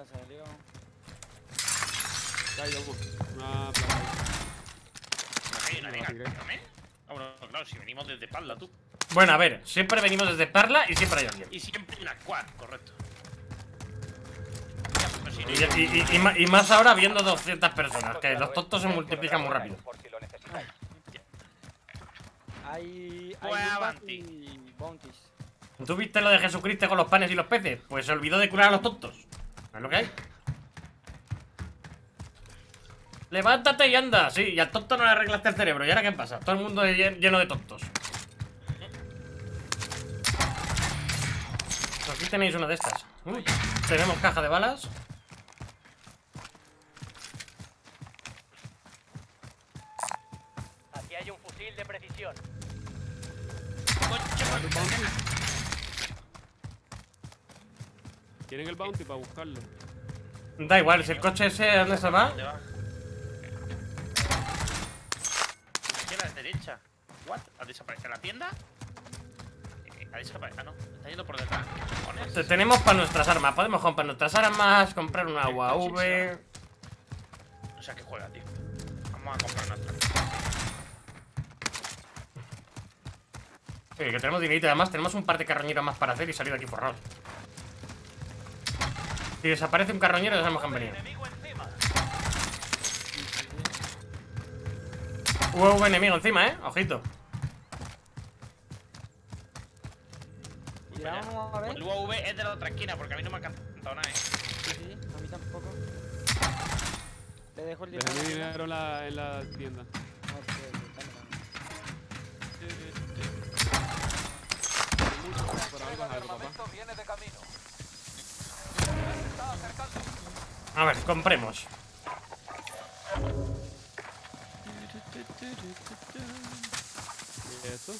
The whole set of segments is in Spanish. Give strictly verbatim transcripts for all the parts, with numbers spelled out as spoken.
esta salió. Caído el bus. Una plaga. Ah, bueno, claro, si venimos desde Parla, tú. Bueno, a ver, siempre venimos desde Parla y siempre hay alguien. Y siempre una quad, correcto. Y, y, y, y más ahora viendo doscientas personas, que los tontos se multiplican muy rápido. Hay, hay ¿Tú viste lo de Jesucristo con los panes y los peces? Pues se olvidó de curar a los tontos. ¿No es lo que hay? Levántate y anda. Sí, y al tonto no le arreglaste el cerebro. ¿Y ahora qué pasa? Todo el mundo es lleno de tontos. Pues aquí tenéis una de estas. Uy, tenemos caja de balas. Aquí hay un fusil de precisión. ¿Tienen el bounty para buscarlo? Da igual, si el coche ese, ¿dónde se va? ¿Dónde va? Izquierda, derecha. ¿What? ¿Ha desaparecido la tienda? ¿Ha desaparecido? Ah, no. Está yendo por detrás. Entonces, tenemos para nuestras armas. Podemos comprar nuestras armas, comprar un agua V. O sea, que juega, tío. Vamos a comprar nuestras. Sí, que tenemos dinerito. Además, tenemos un par de carroñeros más para hacer y salir de aquí forrados. Si desaparece un carroñero, ya sabemos que han venido. Hubo un enemigo encima, eh. Ojito. El U A V es de la otra esquina, porque a mí no me ha cantado nada, eh. Sí, sí, a mí tampoco. Te dejo el dinero. Te dejo el dinero en la tienda. A ver, compremos. ¿Y eso?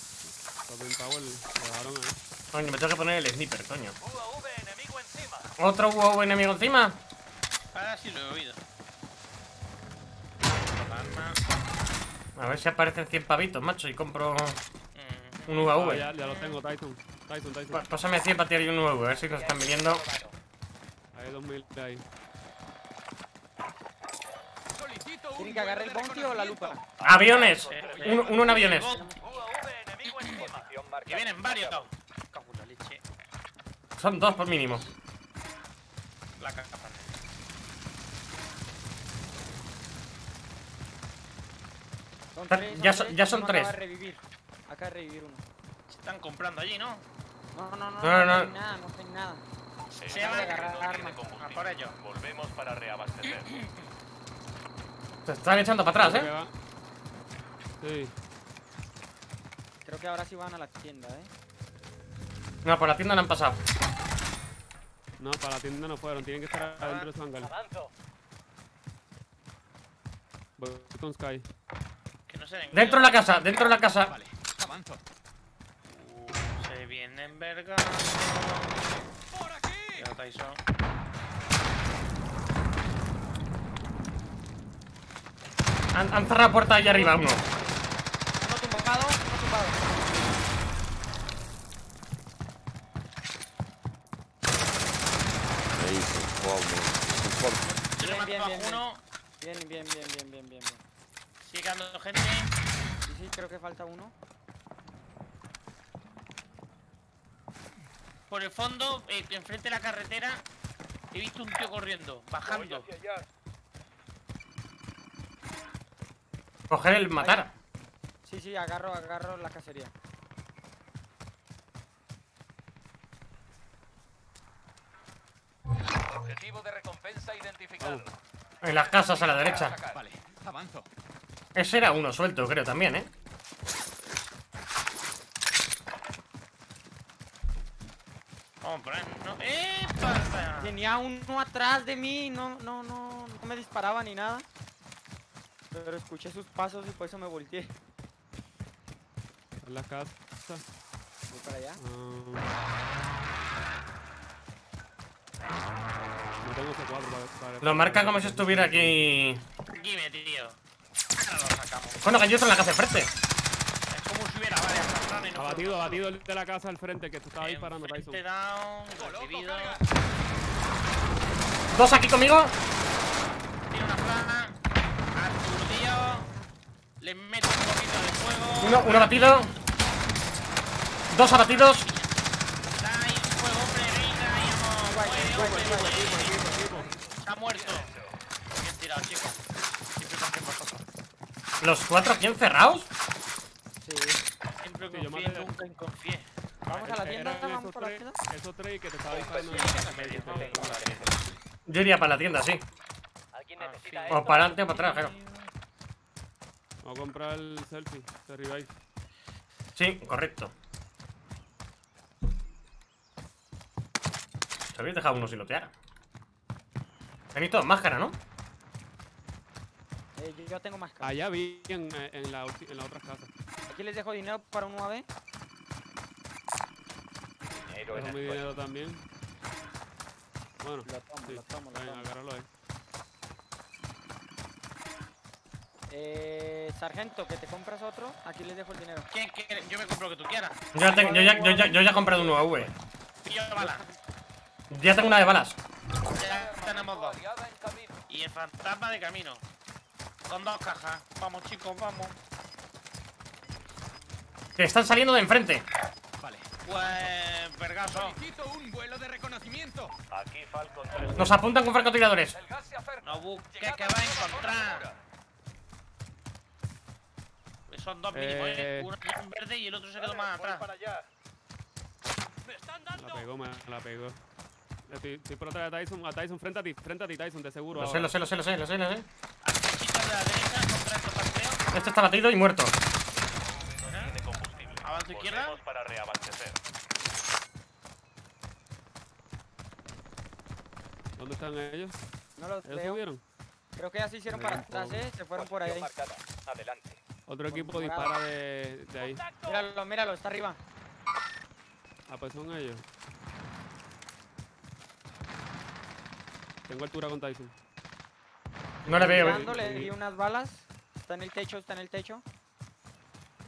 Coño, me tengo que poner el sniper, coño. U A V enemigo encima. ¿Otro U A V enemigo encima? Ahora sí lo he oído. A ver si aparecen cien pavitos, macho, y compro un U A V. Ah, ya, ya lo tengo, Taison. Taison, Taison. Pásame cien para tirar y un U A V, a ver si nos están viniendo. Hay dos mil ahí. ¿Tienen que agarrar el bounty o la lupa? ¡Aviones! Uno, uno en aviones. Que vienen varios. Son dos por mínimo. La caja. Son tres, ya, son, tres, ya son tres. Acá revivir. Acá revivir uno. Se están comprando allí, ¿no? No, no, no. No, no, no. No, no. Nada, no hacen nada. Se, se van a agarrar armas. A por ello. Volvemos para reabastecer. Se están echando para atrás, ¿eh? Sí. Creo que ahora sí van a la tienda, ¿eh? No, por la tienda no han pasado. No, para la tienda no fueron. Tienen que estar adentro de esos hangares. Voy con Sky. Que no se den. Dentro de la casa, dentro de la casa. Vale, avanzo. Uh, se vienen verga. Por aquí. Ya, Taison. Han, han cerrado la puerta allá arriba, uno. Uno tumbado, uno tumbado. Bien, bien, uno. Bien, bien, bien, bien, bien, bien. Sigue quedando gente. Sí, sí, creo que falta uno. Por el fondo, eh, enfrente de la carretera, he visto un tío corriendo, bajando. Coger el matar. Ahí. Sí, sí, agarro, agarro la cacería. Objetivo de recompensa identificado. Oh. En las casas a la derecha. Vale, avanzo. Ese era uno suelto, creo, también, ¿eh? Vamos por ahí. No. ¡Eh! Tenía uno atrás de mí. No, no, no, no me disparaba ni nada. Pero escuché sus pasos y por eso me volteé. En la casa. Voy para allá. Uh... Lo marca como si estuviera aquí. Dime, tío. Ahora lo sacamos. Bueno, que yo estoy en la casa de frente. Es como si hubiera varias personas y no. Abatido, abatido el de la casa al frente, que tú estabas disparando, Taison. Down, recibido. Dos aquí conmigo. Tiro una plana. Aturdido. Le meto un poquito de fuego. Uno, uno abatido. Dos abatidos. Dai, fuego, hombre, venga, hombre. Está muerto. Bien tirado, chicos. Siempre confío en vosotros. ¿Los cuatro aquí encerrados? Sí. Siempre confío, nunca confié. Vamos a la tienda, vamos por la tienda. Esos tres que te estaba disparando. Yo iría para la tienda, sí. O para adelante o para atrás, pero. Vamos a comprar el selfie, te reviváis. Sí, correcto. Se habéis dejado uno sin lotear. Tenéis todos máscara, ¿no? Eh, yo ya tengo máscara. Allá vi en, en, la, en la otra casa. Aquí les dejo dinero para un U A V. Dejo mi dinero también. Bueno, lo tomo, sí. lo tomo, lo Bien, tomo. Agárralo ahí. Eh, sargento, que te compras otro. Aquí les dejo el dinero. ¿Quién quiere? Yo me compro lo que tú quieras. Yo ya, tengo, yo ya, yo ya, yo ya he comprado un U A V. Pillo de balas. Ya tengo una de balas. Ya tenemos dos. Y el fantasma de camino. Con dos cajas. Vamos, chicos, vamos. Te están saliendo de enfrente. Vale. Pues, vergaso. Un vuelo de reconocimiento. Aquí Falcon tres. Nos apuntan con francotiradores. No busques que va a encontrar. Son dos mínimos, eh. Uno en verde y el otro se quedó más atrás. Para allá. Me están dando. La pegó, me la pegó. Estoy, estoy por atrás de Taison, a Taison, frente a ti, frente a ti, Taison, de seguro. Lo sé, lo sé, lo sé, lo sé, lo sé, lo sé. A la chica de la derecha contra estos paseos. Este está batido y muerto. ¿Eh? Avanzo izquierda. Para reabastecer. ¿Dónde están ellos? No los ¿Ellos veo. Subieron? Creo que ya se hicieron para atrás, eh. Se fueron por ahí. Marcada. Adelante. Otro equipo dispara de, de ahí. Míralo, míralo, está arriba. Ah, pues son ellos. Tengo altura con Taison. No le veo. Le di unas balas. Está en el techo, está en el techo.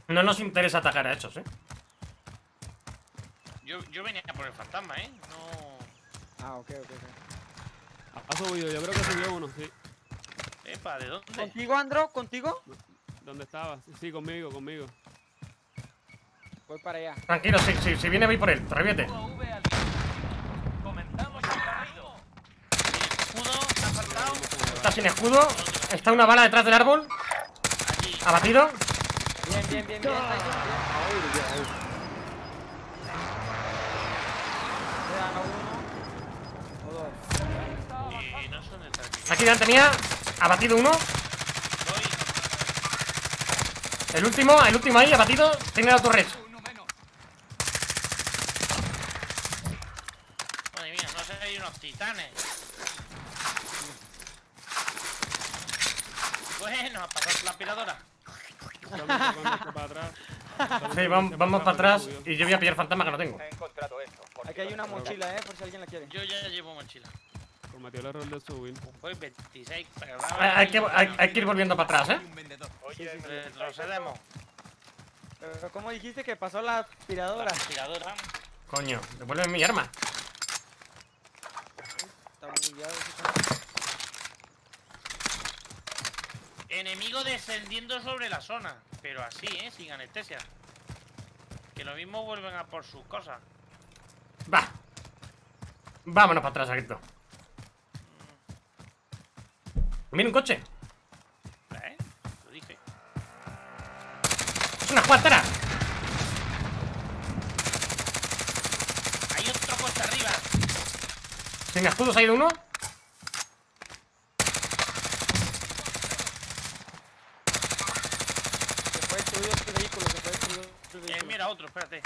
No nos interesa atacar a estos, eh. Yo, yo venía por el fantasma, eh. No. Ah, ok, ok, ok. Ha subido, yo creo que subió uno, sí. Epa, ¿de dónde? ¿Contigo, Andro? ¿Contigo? ¿Dónde estabas? Sí, conmigo, conmigo. Voy para allá. Tranquilo, si, si, si viene voy por él. Reviete. Está sin escudo. Está una bala detrás del árbol. Aquí. Abatido. Bien, bien, bien, bien. Aquí delante mía. Abatido uno. El último, el último ahí, abatido, tiene la torre. Madre mía, no sé, hay unos titanes. Bueno, a pasar la aspiradora. Sí, vamos, vamos para atrás y yo voy a pillar fantasma que no tengo. Aquí hay una mochila, eh, por si alguien la quiere. Yo ya llevo mochila. El error de subir. Pues veintiséis, pero hay, que, hay, hay que ir volviendo para atrás, ¿eh? Oye, sí, sí, sí. Retrocedemos. Pero ¿cómo dijiste que pasó la aspiradora? La aspiradora. Coño, devuelve mi arma. Está bugueado, enemigo descendiendo sobre la zona. Pero así, ¿eh? Sin anestesia. Que lo mismo vuelven a por sus cosas. Va. Vámonos para atrás, Agito. Mira un coche. ¿Eh? Lo dije. ¡Es una cuatera! Hay otro coche arriba. ¿Sin escudos hay de uno? Se fue destruido este vehículo, se fue destruido este vehículo. Eh, mira, otro, espérate.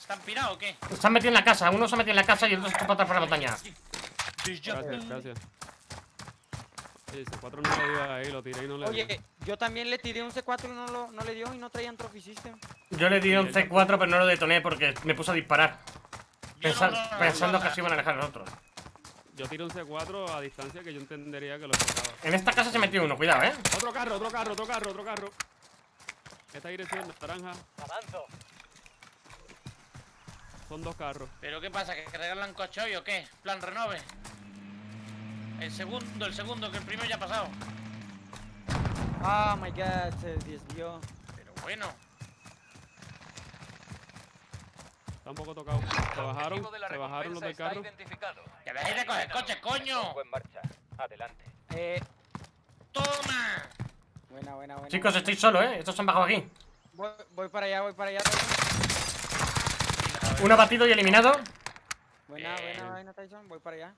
¿Están pirados o qué? Se han metido en la casa, uno se ha metido en la casa y el otro se está para atrás por la montaña. Gracias, gracias. El C cuatro no le dio ahí, lo tiré y no le Oye, dio. yo también le tiré un C cuatro y no, lo, no le dio y no traían Trophy System. Yo le tiré un C cuatro pero no lo detoné porque me puse a disparar. Pensar, no, no, no, pensando no, no, no, que así iban a alejar a nosotros. Yo tiré un C cuatro a distancia que yo entendería que lo tocaba. En esta casa se metió uno, cuidado, eh. Otro carro, otro carro, otro carro, otro carro. Esta dirección, naranja. Avanzo. Son dos carros. ¿Pero qué pasa? ¿Que regalan coche hoy o qué? ¿Plan renove? El segundo, el segundo, que el primero ya ha pasado. Oh my god, se desvió. Pero bueno. Tampoco tocado. Se bajaron, se bajaron los del carro. ¡Que dejéis de coger coches, coño! Buen marcha. Adelante. Eh. ¡Toma! Buena, buena, buena. Chicos, estoy solo, eh. Estos han bajado aquí. Voy, voy para allá, voy para allá. Uno abatido y eliminado. Buena, bien. buena, buena, Taison. Voy para allá.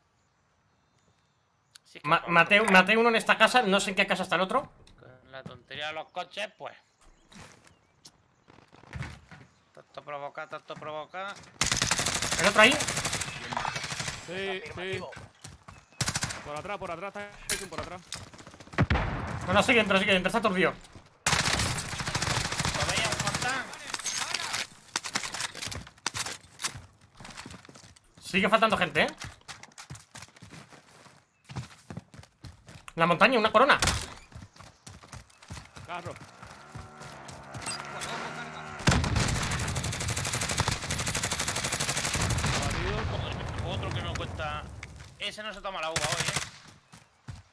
Sí, Ma maté, maté uno en esta casa, no sé en qué casa está el otro. Con la tontería de los coches, pues. Tanto provoca, tanto provoca. ¿El otro ahí? Sí, sí. Por atrás, por atrás, está por atrás. No, no, sigue dentro, sigue dentro, está torcido. Sigue faltando gente, ¿eh? La montaña, una corona. Carro. Otro que no cuesta. Ese no se toma la uva hoy, ¿eh?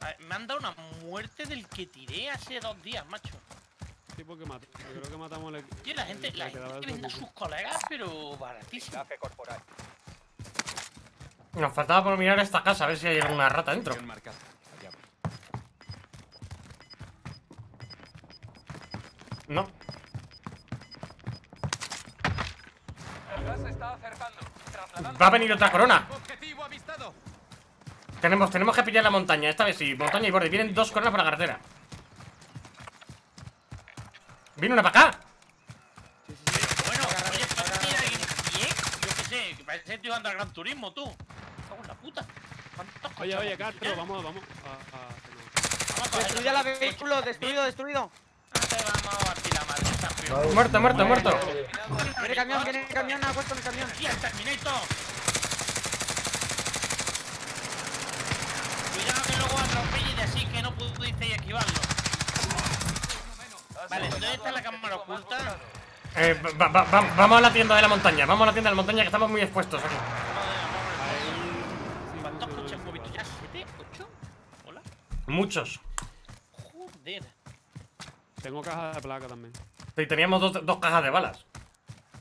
A ver, me han dado una muerte del que tiré hace dos días, macho. Sí, porque maté. Yo creo que matamos al... Tío, la gente, la gente que vende a sus colegas, pero baratísimo. Nos faltaba por mirar esta casa, a ver si hay alguna rata dentro. No. Va a venir otra corona. Tenemos, tenemos que pillar la montaña, esta vez sí, montaña y borde. Vienen dos coronas por la carretera. Viene una para acá. Sí, sí, sí. Pero bueno, oye, ¿para qué hay bien? Yo qué sé, que parece que estoy jugando al Gran Turismo, tú. Cago en la puta. Oye, oye, Castro, vamos, vamos. A, a... Destruye el vehículo, destruido, destruido. Muerto, muerto, muerto. Viene camión, viene camión, ha vuelto el camión. ¡Tía, Terminator! Cuidado que luego atropelle y así que no pudisteis esquivarlo. Vale, ¿dónde está la cámara oculta? Eh, va, va, va, vamos a la tienda de la montaña, vamos a la tienda de la montaña que estamos muy expuestos aquí. ¿Cuántos coches hemos visto ya? ¿Siete? ¿Ocho? ¿Hola? Muchos. Joder. Tengo caja de placa también. Sí, teníamos dos, dos cajas de balas.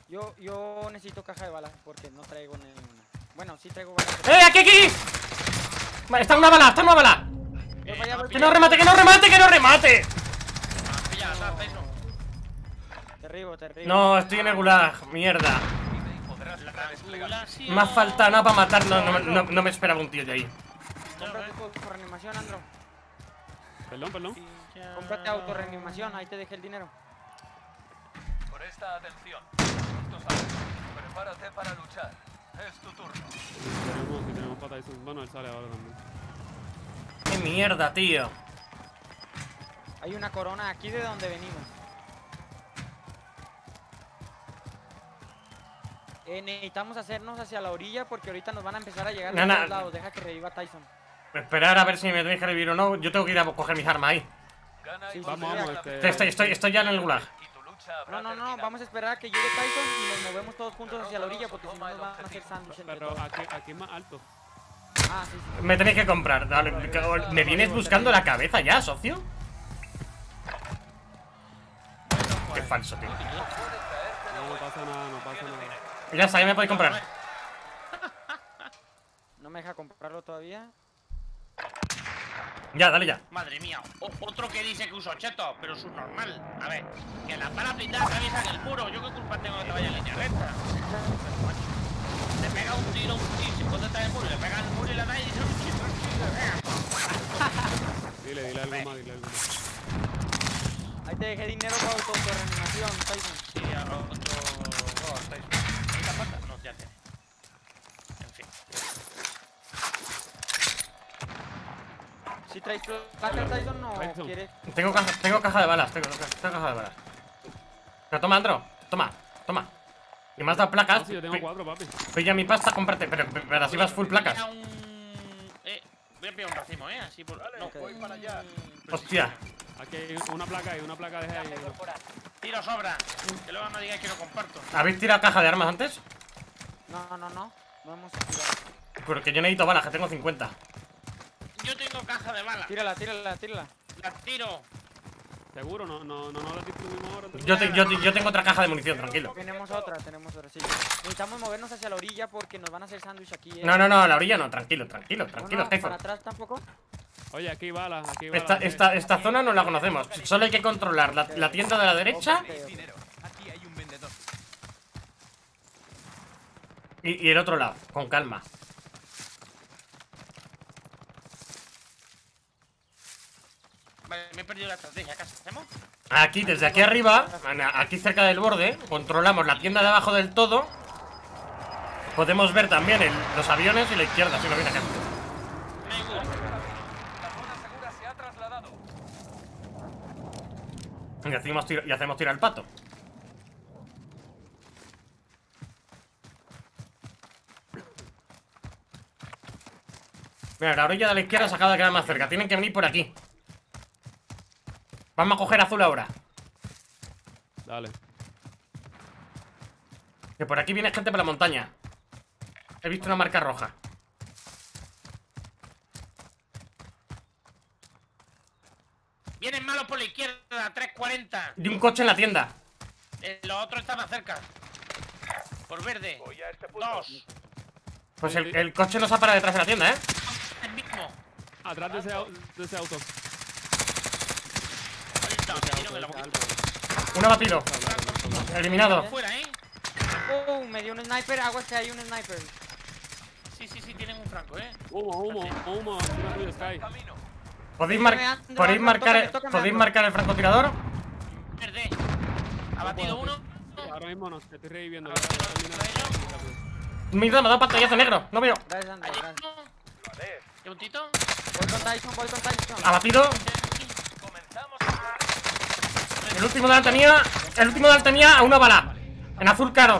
Yo, yo necesito caja de balas porque no traigo ninguna. Bueno, sí traigo balas. Pero... ¡Eh, aquí, aquí! Vale, está una bala, está una bala. Eh, vaya, no, ¡que no remate, que no remate, que no remate! Terrible, terrible. No, estoy en el gulag, mierda. Más falta nada para matarnos, no, no, no, no me esperaba un tío de ahí. Cómprate autorreanimación, Andro. Perdón, perdón. Cómprate autorreanimación, ahí te dejé el dinero. Por esta atención. Prepárate para luchar. Es tu turno. Tenemos que tenemos pata y sus manos, sale ahora también. ¡Qué mierda, tío! Hay una corona aquí de donde venimos. Eh, necesitamos hacernos hacia la orilla porque ahorita nos van a empezar a llegar de todos lados. Deja que reviva Taison. Esperar a ver si me tenéis que revivir o no. Yo tengo que ir a coger mis armas ahí. Sí, vamos, vamos. Este... Estoy, estoy, estoy ya en el gulag. No, no, no. Vamos a esperar a que llegue Taison y nos movemos todos juntos hacia la orilla porque si no nos van a hacer sándwiches. Pero aquí, aquí es más alto. Ah, sí, sí. Me tenéis que comprar. Dale, me vienes buscando la cabeza ya, socio. Qué falso, tío. No pasa nada, no pasa nada. Ya está, ya me podéis comprar. No me deja comprarlo todavía. Ya, dale ya. Madre mía, o otro que dice que uso cheto, pero es un normal. A ver, que las balas blindadas atraviesan el muro. Yo qué culpa tengo de que vaya en línea recta. Te pega un tiro, un tiro, se puede atrás del muro, le pega el muro y la da y dice un chito. Dile, dile algo más, dile algo más. Ahí te dejé dinero para auto-reanimación, Taison. Sí, a otro... Oh, Taison. ¿Esta pata? No, ya tiene. En fin. Si traes placa, Taison, no quieres... Tengo caja, tengo caja de balas, tengo, tengo caja de balas. Pero toma, Andro. Toma, toma. Y me has dado placas. No, si yo tengo cuatro, papi. Pilla mi pasta, cómprate. Pero, pero, pero así vas full placas. Un... Eh, voy a pillar un racimo, eh. Así por... Dale, no, voy para allá. Hostia. Aquí hay una placa y una placa de ahí. Tiro sobra. Que luego no digáis que lo comparto. ¿Habéis tirado caja de armas antes? No, no, no. No hemos tirado. Porque yo necesito balas, que tengo cincuenta. Yo tengo caja de balas. Tírala, tírala, tírala. La tiro. Seguro, no, no, no, no la distribuimos ahora. Yo, te, yo, yo tengo otra caja de munición, tranquilo. Tenemos otra, tenemos otra, sí. Necesitamos movernos hacia la orilla porque nos van a hacer sándwich aquí. Eh. No, no, no, la orilla no, tranquilo, tranquilo, tranquilo, no, no, jefe. ¿Para atrás tampoco? Oye, aquí hay balas, aquí hay balas. Esta, esta, esta zona no la conocemos. Solo hay que controlar la, la tienda de la derecha. Aquí hay un vendedor. Y, y el otro lado, con calma. Vale, me he perdido la estrategia, ¿qué hacemos? Aquí, desde aquí arriba, aquí cerca del borde, controlamos la tienda de abajo del todo. Podemos ver también el, los aviones y la izquierda, si no viene acá. Y hacemos, tiro, y hacemos tirar al pato. Mira, la orilla de la izquierda se acaba de quedar más cerca. Tienen que venir por aquí. Vamos a coger azul ahora. Dale. Que por aquí viene gente por la montaña. He visto una marca roja. Vienen malos por la izquierda, tres cuarenta. De un coche en la tienda. El otro está más cerca. Por verde. Este Dos. Pues el, el coche nos ha parado detrás de la tienda, ¿eh? El mismo. Atrás de ese, de ese auto. Uno batido. Eliminado. Oh, me dio un sniper. Aguas que hay un sniper. Sí, sí, sí, tienen un franco, ¿eh? Humo, humo, humo. ¿Podéis, mar Andro, ¿podéis, Andro, marcar, tócame, tócame, ¿podéis marcar el francotirador? Verde. Abatido uno. Ahora mismo no, te estoy reviviendo. Ver, no, me da, me da pantallazo negro, no veo. Gracias, Andro, gracias. ¿Qué puntito? Voy con Taison, voy con Taison. Abatido. El último de Altanía. El último de Altanía a una bala. En azul caro.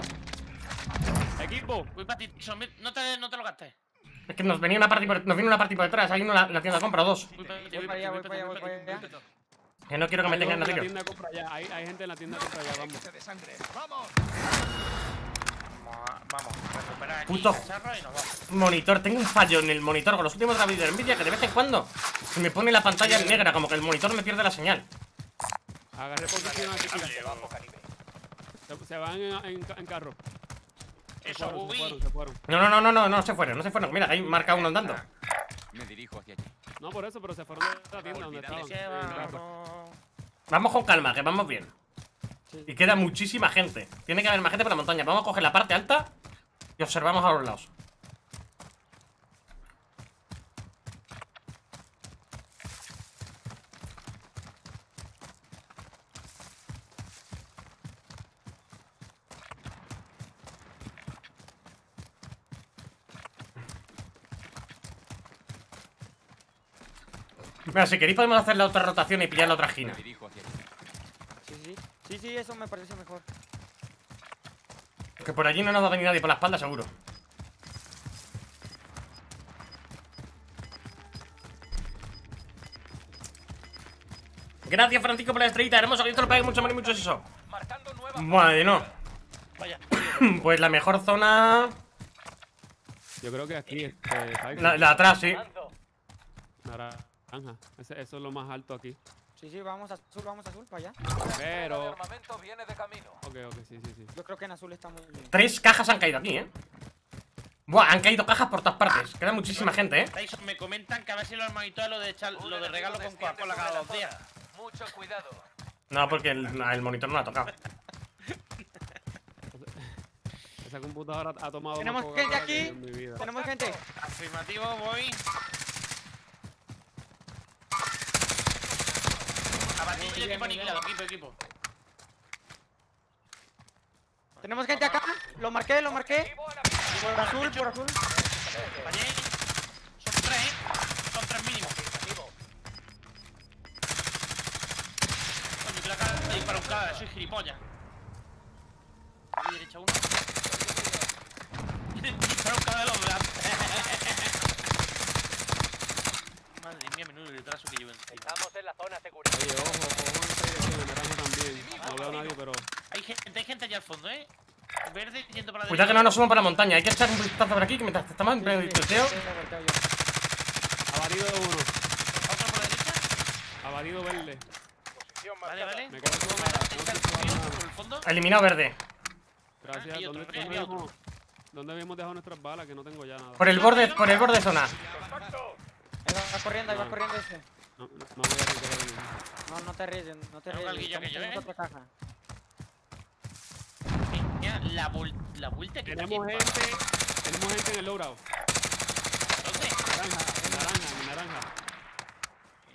Equipo, voy para ti. No te, no te lo gastes. Es que nos venía una party por, nos viene una party por detrás. Hay uno en la tienda de compra, dos. Voy para allá, voy para allá, voy para allá. Que no quiero que me tengan en la tiro. Hay, hay gente en la tienda de compra allá, vamos. Vamos, vamos. Recuperar aquí el cacharro y nos vamos. Monitor, tengo un fallo en el monitor con los últimos graves de Nvidia que de vez en cuando se me pone la pantalla en negra, como que el monitor me pierde la señal. Agarré posición aquí. Se, se van en, en, en carro. Eso, se fueron, se fueron, se fueron. No, no, no, no, no, no se fueron, no se fueron. Mira, ahí marca uno andando. Me dirijo hacia allí. No, por eso, pero se fueron de la tienda donde estaban. Vamos con calma, que vamos bien. Sí. Y queda muchísima gente. Tiene que haber más gente por la montaña. Vamos a coger la parte alta y observamos a los lados. Mira, si queréis podemos hacer la otra rotación y pillar la otra esquina. Sí, sí, sí, sí, eso me parece mejor. Que por allí no nos va a venir nadie por la espalda, seguro. Gracias, Francisco, por la estrellita. Hermoso, que esto lo pague mucho más y mucho eso. Madre, no. Vaya. Pues la mejor zona... Yo creo que aquí es... La de atrás, sí. Ahora... Ajá, eso es lo más alto aquí. Sí, sí, vamos azul, vamos azul, para allá. Pero... El armamento viene de camino. Ok, ok, sí, sí, sí. Yo creo que en azul está muy bien. Tres cajas han caído aquí, ¿eh? Buah, han caído cajas por todas partes. Queda muchísima gente, ¿eh? Me comentan que a ver si lo han monitoreado lo de, echar, lo de regalo con Coca-Cola cada dos días. Mucho cuidado. No, porque el, el monitor no lo ha tocado. Esa computadora ha tomado... Tenemos gente aquí. Tenemos gente. Afirmativo, voy... Abatido, equipo aniquilado, equipo, equipo. Tenemos gente acá, lo marqué, lo marqué. Por azul, por azul. Son tres, eh. Son tres mínimos. Coño, que la cara está disparada, soy gilipollas. A mi derecha uno. Disparo un cabello blanco. Madre mía, menudo retraso que llevo encima. Estamos en la zona segura. Oye, ojo, ojo, también. No veo a nadie, pero... Hay gente, hay gente allá al fondo, ¿eh? Verde yendo para la derecha. Cuidado que no nos subamos para la montaña. Hay que echar un vistazo por aquí, que mientras estamos en pleno tiroteo. abatido de uno. ¿Otro por la derecha? Abatido verde. Posición marcada. Vale, vale. Me cago en nada. ¿Por el fondo? Eliminado verde. Gracias. Ah, ¿Dónde, dónde, habíamos, ¿Dónde habíamos dejado nuestras balas? Que no tengo ya nada. Por el borde, por el borde zona. Contacto. Ahí va, va corriendo, ahí va no. corriendo ese. No, no, no voy a recuperar. No, no te ríes, no te ríes. La, la vuelta que tenemos gente, para. tenemos gente en el lowdown. ¿Dónde? Naranja, en naranja, en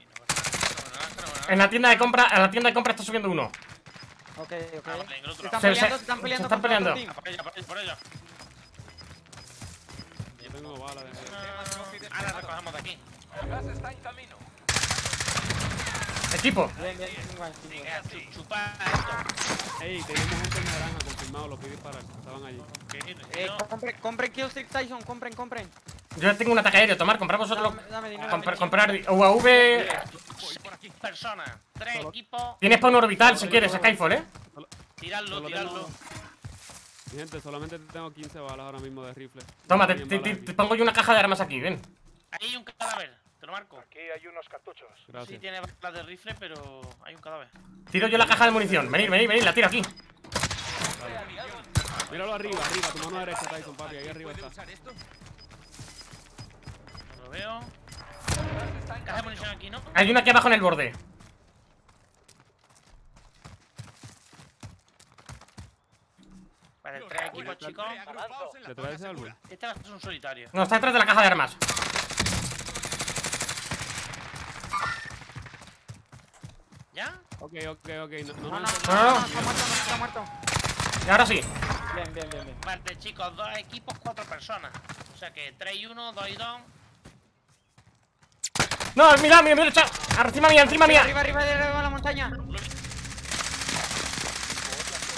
naranja. En la tienda de compra, en la tienda de compra está subiendo uno. Ok, ok. Ah, se están peleando, se están peleando. Se están peleando. Por, por ella, por ella, por ella. Yo tengo bala de mierda. Ahora recogemos de aquí. El gas está en camino. Equipo. Chupa esto. Ey, tenemos gente en naranja, confirmado, los pibes para estaban allí. Eh, compren, compren killstreak Taison, compren, compren. Yo tengo un ataque aéreo, tomar, comprar vosotros. Comprar U A V. Personas, tres equipos. Tienes para un orbital si quieres, Skyfall, eh. Tiradlo, tiradlo. Gente, solamente tengo quince balas ahora mismo de rifle. Toma, te pongo yo una caja de armas aquí, ven. Ahí hay un cadáver. Te lo marco. Aquí hay unos cartuchos. Gracias. Sí tiene balas de rifle, pero hay un cadáver. Tiro yo la caja de munición. Venid, venid, venid. La tiro aquí. Vale. Míralo arriba, arriba. Tu mano derecha, Taison, papi. Ahí arriba está. No lo veo. Caja de munición aquí, ¿no? Hay una aquí abajo en el borde. Vale, tres equipos, chicos. ¿Detrás de ese árbol? Esta es un solitario. No, está detrás de la caja de armas. ¿Ya? Ok, ok, ok. No, no, no, no, no, no, no, no, está muerto, no, está muerto. Y ahora sí. Bien, bien, bien, bien. Vale, chicos, dos equipos, cuatro personas. O sea que tres y uno, dos y dos. No, mira, mira, mira, chaval. Encima mía, encima mía. Arriba, arriba, arriba de la montaña.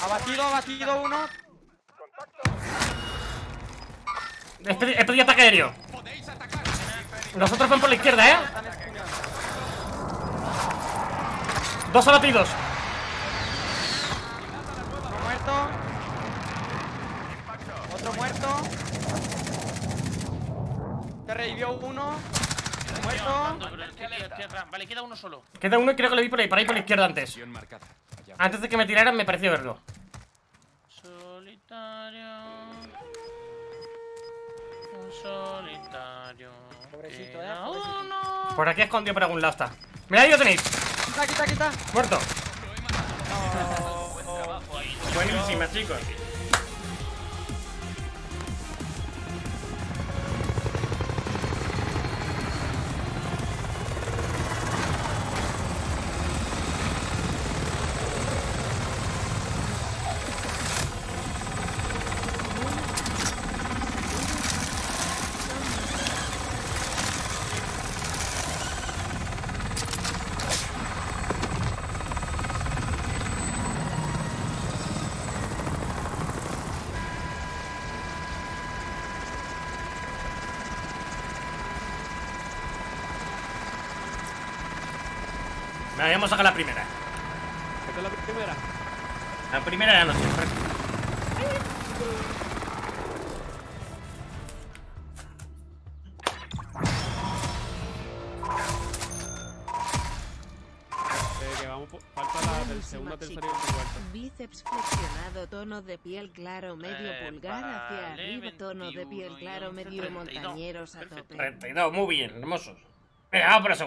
Abatido, abatido uno. He pedido, he pedido ataque aéreo. Los otros van por la izquierda, eh. Dos abatidos. Otro muerto. Otro muerto. Te revivió uno. Muerto. Vale, queda uno solo. Queda uno y creo que lo vi por ahí, por ahí por la izquierda antes. Antes de que me tiraran me pareció verlo. Solitario. Un solitario. Pobrecito, eh. Uno. Por aquí escondido por algún lado está. Mira, ahí lo tenéis. Quita, quita, quita. Muerto. No. Buenísima, chicos. Vale, vamos a sacar la primera. ¿Esta es la primera? La primera era nuestra. Eh, que vamos por... Falta la del segunda, tercera y cuarta. Bíceps flexionado, tono de piel claro, medio eh, pulgar hacia arriba, tono de piel claro, medio montañeros a tope. treinta y dos, muy bien, hermosos. Venga, vamos por eso.